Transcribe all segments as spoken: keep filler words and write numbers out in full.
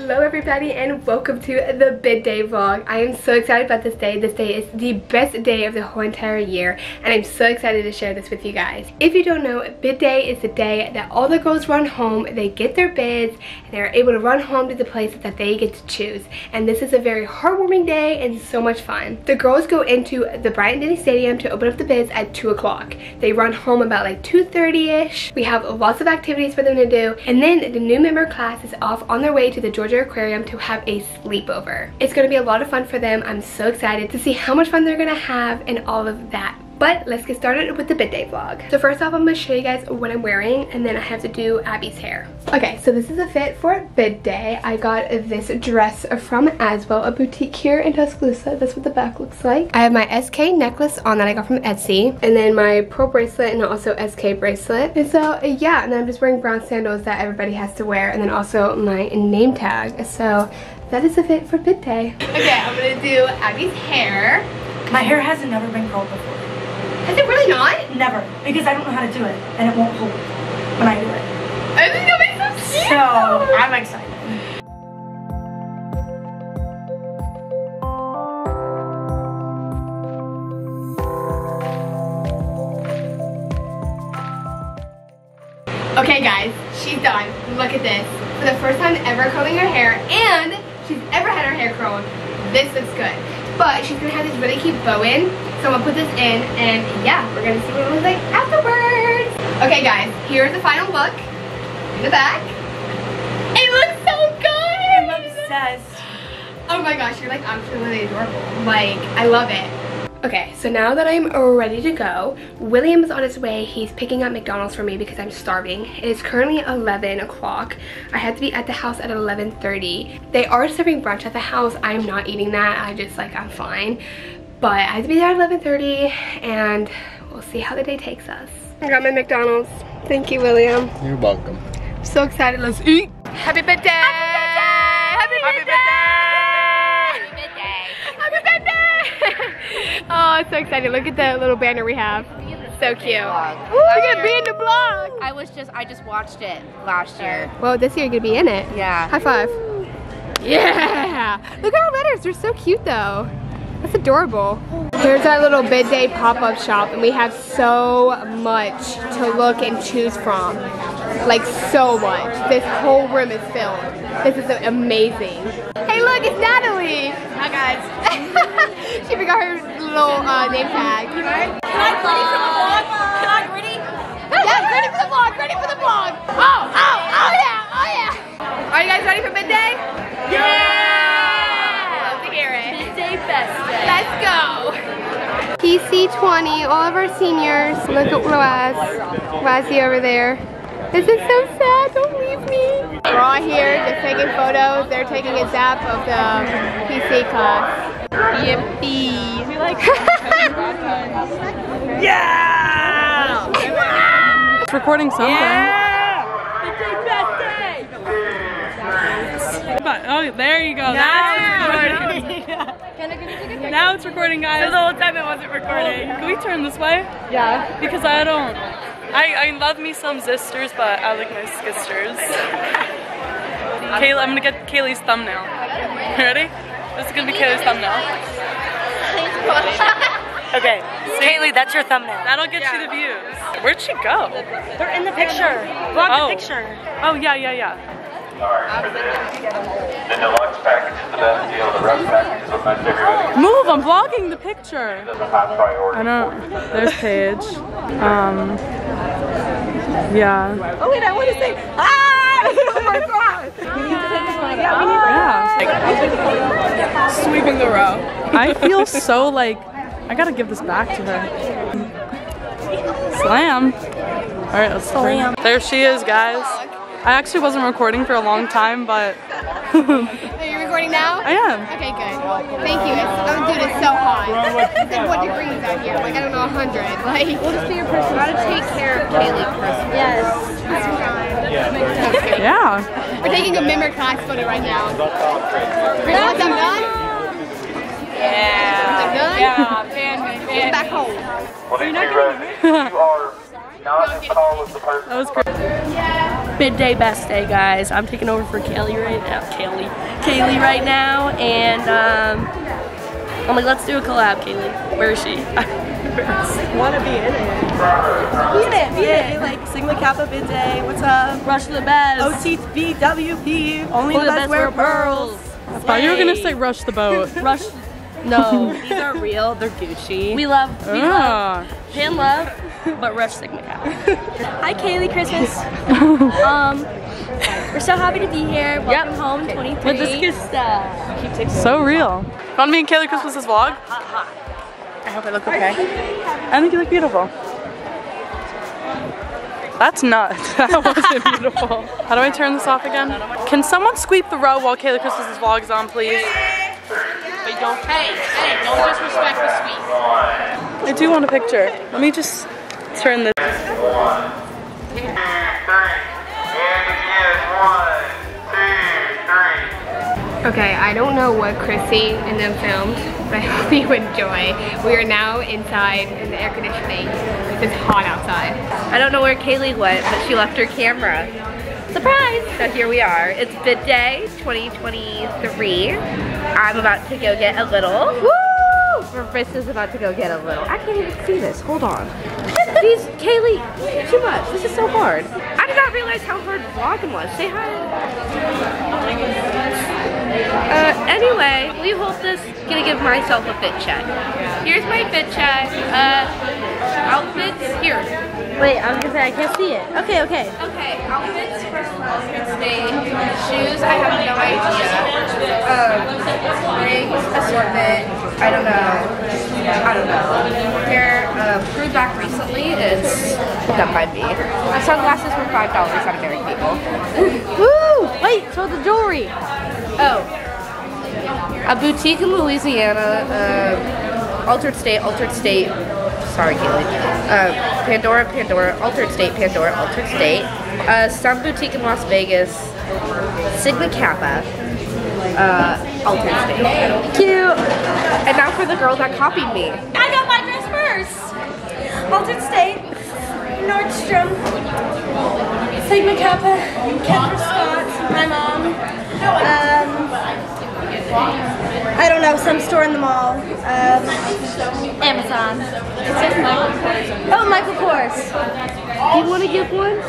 Hello everybody and welcome to the bid day vlog. I am so excited about this day. This day is the best day of the whole entire year and I'm so excited to share this with you guys. If you don't know, bid day is the day that all the girls run home, they get their bids, and they're able to run home to the places that they get to choose. And this is a very heartwarming day and so much fun. The girls go into the Bryant-Denny Stadium to open up the bids at two o'clock. They run home about like two thirty-ish. We have lots of activities for them to do, and then the new member class is off on their way to the Georgia Aquarium to have a sleepover. It's going to be a lot of fun for them. I'm so excited to see how much fun they're going to have and all of that. But let's get started with the bid day vlog. So first off, I'm gonna show you guys what I'm wearing and then I have to do Abby's hair. Okay, so this is a fit for bid day. I got this dress from Aswell, a boutique here in Tuscaloosa. That's what the back looks like. I have my S K necklace on that I got from Etsy, and then my pearl bracelet and also S K bracelet. And so yeah, and then I'm just wearing brown sandals that everybody has to wear, and then also my name tag. So that is a fit for bid day. Okay, I'm gonna do Abby's hair. My hair has never been curled before. Is it really not? Never. Because I don't know how to do it. And it won't hold when I do it. I think it'll be so cute. So, I'm excited. Okay guys, she's done. Look at this. For the first time ever curling her hair, and she's ever had her hair curled. This looks good. But she's gonna have this really cute bow in, so I'm gonna put this in, and yeah, we're gonna see what it looks like afterwards. Okay guys, here's the final look in the back. It looks so good! I'm obsessed. Oh my gosh, you're like absolutely adorable. Like, I love it. Okay, so now that I'm ready to go, William is on his way. He's picking up McDonald's for me because I'm starving. It is currently eleven o'clock. I had to be at the house at eleven thirty. They are serving brunch at the house. I'm not eating that. I just, like, I'm fine. But I had to be there at eleven thirty, and we'll see how the day takes us. I got my McDonald's. Thank you, William. You're welcome. I'm so excited. Let's eat. Happy birthday! Happy birthday! Happy birthday! Happy birthday! Happy birthday! Oh, it's so exciting. Look at the little banner we have. So cute. We're gonna be in the vlog. I was just, I just watched it last year. Well, this year you're gonna be in it. Yeah. High five. Ooh. Yeah. Look at our letters. They're so cute though. That's adorable. Here's our little bid day pop-up shop, and we have so much to look and choose from. Like, so much. This whole room is filled. This is amazing. Hey look, it's Natalie. Hi guys. She forgot her little uh, name tag. Can I gritty for the vlog? Can I gritty? Yeah, gritty for the vlog, gritty for the vlog. Oh, oh, oh yeah, oh yeah. Are you guys ready for bid day? Yeah! Let's go! P C twenty, all of our seniors. Look at Roaz. Roazie over there. This is so sad, don't leave me. We're all here just taking photos. They're taking a zap of the P C class. Yippee! We like yeah! Yeah! It's recording something. Yeah! It's a best day! But, oh, there you go. Nice. Now it's recording, guys. So the whole time it wasn't recording. Can we turn this way? Yeah. Because I don't... I, I love me some sisters, but I like my sisters. Kayla, I'm gonna get Kaylee's thumbnail. You ready? This is gonna be Kaylee's thumbnail. Okay. So Kaylee, that's your thumbnail. That'll get yeah. you the views. Where'd she go? They're in the picture. Block oh. the picture. Oh, yeah, yeah, yeah. The deluxe package is the best deal. The rest package is my favorite. Move! I'm vlogging the picture. I don't. There's Paige. Um. Yeah. Oh wait! I want to say hi. Oh my God! Yeah. Sweeping the row. I feel so like I gotta give this back to her. Slam! All right, let's slam. There she is, guys. I actually wasn't recording for a long time, but... Are you recording now? I am. Okay, good. Thank you. It's, oh, dude, it's so hot. It's like one degree out here. Like, I don't know, a hundred. Like, we'll just be your person. Gotta take care of Kaylee Christmas. Yes. That's fine. Yeah. We're taking a member class photo right now. Now I'm done? Yeah. I'm done? Yeah, man, man. Back home. Well, you are not in call with the person. That was great. Yeah. midday best day, guys. I'm taking over for Kaylee right now. Kaylee, Kaylee right now, and um, I'm like, let's do a collab, Kaylee. Where is she? I want to be in it. Be in it, be yeah. in it. Like Sigma Kappa midday. What's up? Rush the best. O T B W P. Only the, the best, best wear pearls. pearls. I thought you were gonna say rush the boat. Rush. No, these are real. They're Gucci. We love, we ah. love, pan love, but rush Sigma Kappa. Hi, Kaylee Christmas. um, we're so happy to be here. Welcome yep. home, twenty-three. With this good stuff. So real. Want to be in Kaylee Christmas's vlog? Hot, hot, hot. I hope I look okay. I think you look beautiful. That's nuts. That wasn't beautiful. How do I turn this off again? Can someone sweep the row while Kaylee Christmas's vlog is on, please? But don't, hey, hey, don't disrespect the sweep. I do want a picture. Let me just turn this. Okay, I don't know what Chrissy and them filmed, but I hope you enjoy. We are now inside in the air conditioning. It's hot outside. I don't know where Kaylee went, but she left her camera. Surprise! So here we are. It's bid day twenty twenty-three. I'm about to go get a little. Woo! Marissa's about to go get a little. I can't even see this. Hold on. These, Kaylee, too much. This is so hard. I did not realize how hard vlogging was. Say hi. Uh, anyway, we hope this is gonna give myself a fit check. Here's my fit check. Uh, outfits here. Wait, I'm gonna say I can't see it. Okay, okay. Okay, outfits first. Outfits day. Shoes, I have no idea. Um, rings, assortment. I don't know. I don't know. Hair uh, grew back recently. It's done by me. My sunglasses were five dollars on American People. Woo! Wait, so the jewelry. Oh, a boutique in Louisiana, uh, Altered State, Altered State, sorry Kaylee, uh, Pandora, Pandora, Altered State, Pandora, Altered State, uh, some boutique in Las Vegas, Sigma Kappa, uh, Altered State. Cute! And now for the girl that copied me. I got my dress first! Altered State, Nordstrom, Sigma Kappa, Kendra Scott, my mom. Um, I don't know, some store in the mall. Um, Amazon. It says Michael Kors. Oh, Michael Kors. Do you want to give one? Sure.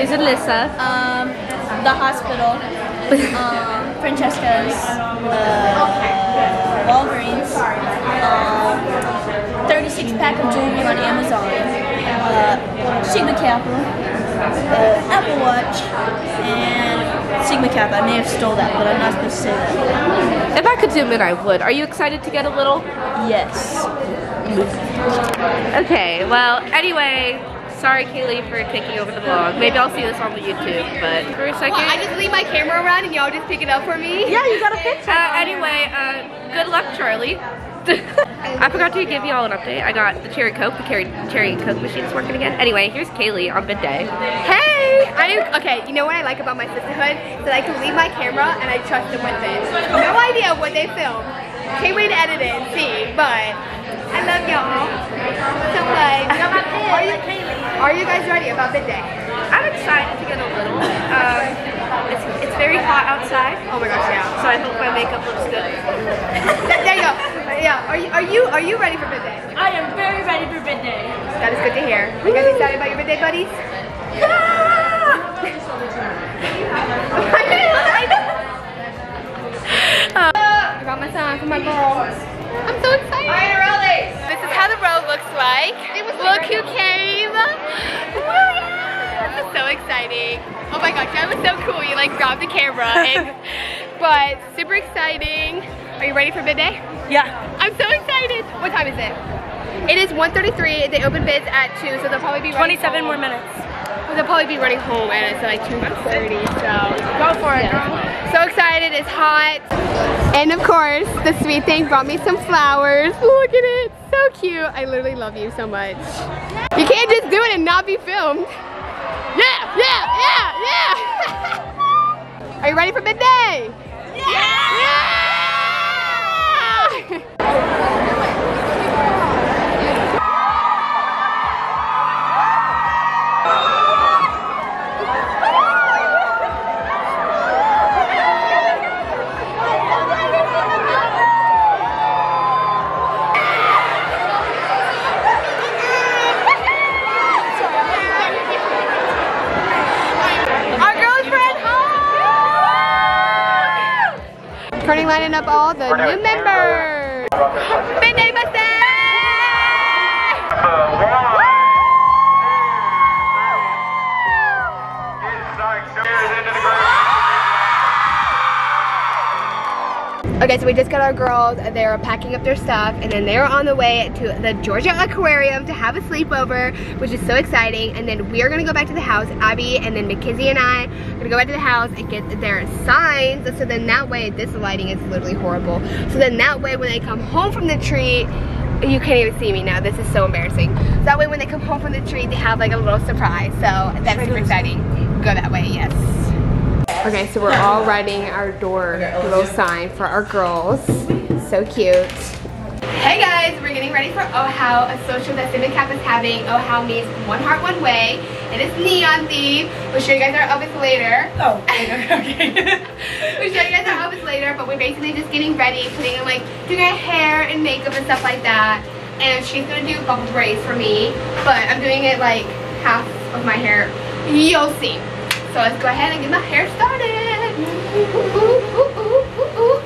Here's Alyssa. Um, the hospital. um, Francesca's. Uh, Walgreens. Uh, thirty-six pack of jewelry on Amazon. Uh, Sigma Kappa. Uh, Apple Watch. And Sigma Kappa. I may have stole that, but I'm not supposed to say that. If I could zoom in, I would. Are you excited to get a little? Yes. Okay, well, anyway, sorry Kaylee for taking over the vlog. Maybe I'll see this on the YouTube, but for a second. Well, I just leave my camera around and y'all just pick it up for me. Yeah, you got a picture. Uh, anyway, uh, good luck, Charlie. I forgot to give y'all an update. I got the cherry coke. The cherry, cherry coke machine's working again. Anyway, here's Kaylee on midday. Hey! I okay, you know what I like about my sisterhood? That I can leave my camera and I trust them with it. No idea what they film. Can't wait to edit it and see, but I love y'all so much. Are you, are you guys ready about midday? I'm excited to get a little. Um, It's, it's very hot outside. Oh my gosh, yeah. So I hope my makeup looks good. There you go. Yeah. Are you are you are you ready for midday? I am very ready for midday. That is good to hear. Are you guys excited about your midday buddies? I got my song for my girl. I'm so excited. Alright, really. This is how the road looks like. It was Look who came. This is so exciting. Oh my gosh, that was so cool. You like grabbed the camera. And, but super exciting. Are you ready for midday? Yeah. I'm so excited. What time is it? It is one thirty-three. They open bids at two, so they'll probably be running twenty-seven home. more minutes. They'll probably be running home and it's like two thirty, so go for it, girl. Yeah. So excited, it's hot. And of course, the sweet thing brought me some flowers. Look at it, so cute. I literally love you so much. You can't just do it and not be filmed. Yeah, yeah, yeah, yeah! Are you ready for midday? Yeah! Yeah! Yeah! Courtney lining up all the new members. Happy birthday! Okay, so we just got our girls. They're packing up their stuff, and then they're on the way to the Georgia Aquarium to have a sleepover, which is so exciting. And then we're gonna go back to the house, Abby, and then McKizzy and I are gonna go back to the house and get their signs. So then that way, this lighting is literally horrible. So then that way, when they come home from the treat, you can't even see me now. This is so embarrassing. So that way, when they come home from the treat, they have like a little surprise. So that's super exciting. Go that way, yes. Okay, so we're all writing our door little sign for our girls. So cute. Hey guys, we're getting ready for O H O W, a social that Sigma Kappa is having. O H O W means one heart, one way. And it's neon themed. We'll show you guys our outfits later. Oh, later, okay. We'll show you guys our outfits later, but we're basically just getting ready, putting in like, doing our hair and makeup and stuff like that. And she's gonna do bubble braids for me, but I'm doing it like half of my hair. You'll see. So let's go ahead and get my hair started. Ooh, ooh, ooh, ooh, ooh, ooh.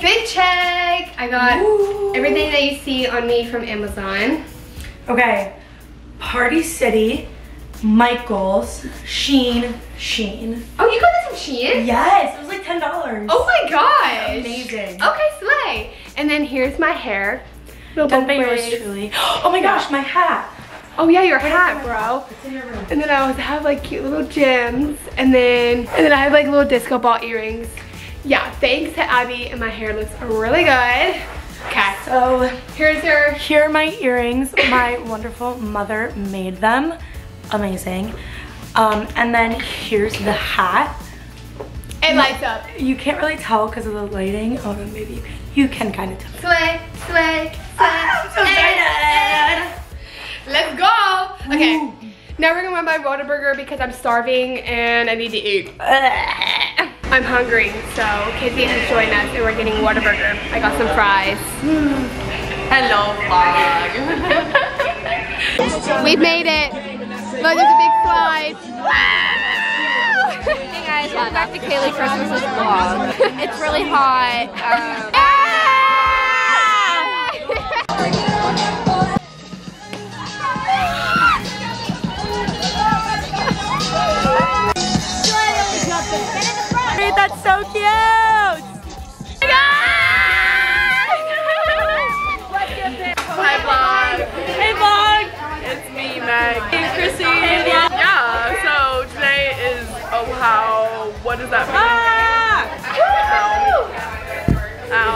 Fit check! I got Ooh. everything that you see on me from Amazon. Okay, Party City, Michael's, Shein, Shein. Oh, you got this from Shein? Yes, it was like ten dollars. Oh my gosh! Amazing. Okay, slay. And then here's my hair. No Done by yours truly. Oh my gosh, my hat. Oh yeah, your hat, bro. It's in your room. And then I also have like cute little gems, and then and then I have like little disco ball earrings. Yeah, thanks to Abby, and my hair looks really good. Okay, so here's your... Here are my earrings. My wonderful mother made them. Amazing. Um, and then here's the hat. It lights up. You can't really tell because of the lighting. Oh, then maybe you can, you can kind of tell. Sway, sway, sway. Ah, I'm so excited. Let's go. Okay, Ooh. now we're going to buy Whataburger because I'm starving and I need to eat. I'm hungry, so Kizzy is joining us, and we're getting Whataburger. I got some fries. Hello, vlog. We've made it. Look, there's a big slide. Hey guys, welcome back to Kaylee Christmas' vlog. It's really hot. Um, That's so cute! Hi vlog! Hey vlog! It's me, Meg. Hey Chrissy! Yeah, so today is O H O W. What does that mean? Ah! Ow.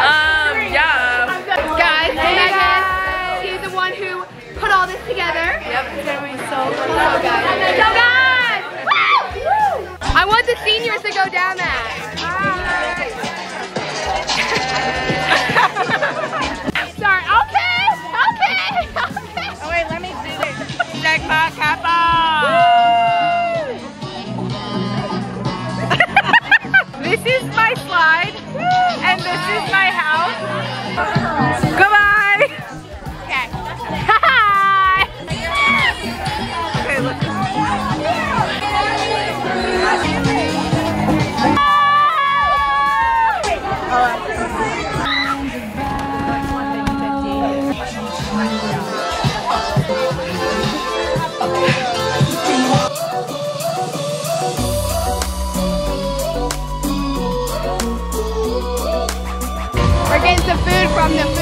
Um, yeah. Guys, hey guys! She's the one who put all this together. Yep, it's gonna be so cool. So guys! So guys! I want the seniors to go down that. Sorry, okay, okay, okay. Oh wait, let me do this. Sigma Kappa. This is my slide, and this is my house. Goodbye. Okay. Hi. Okay, look. From the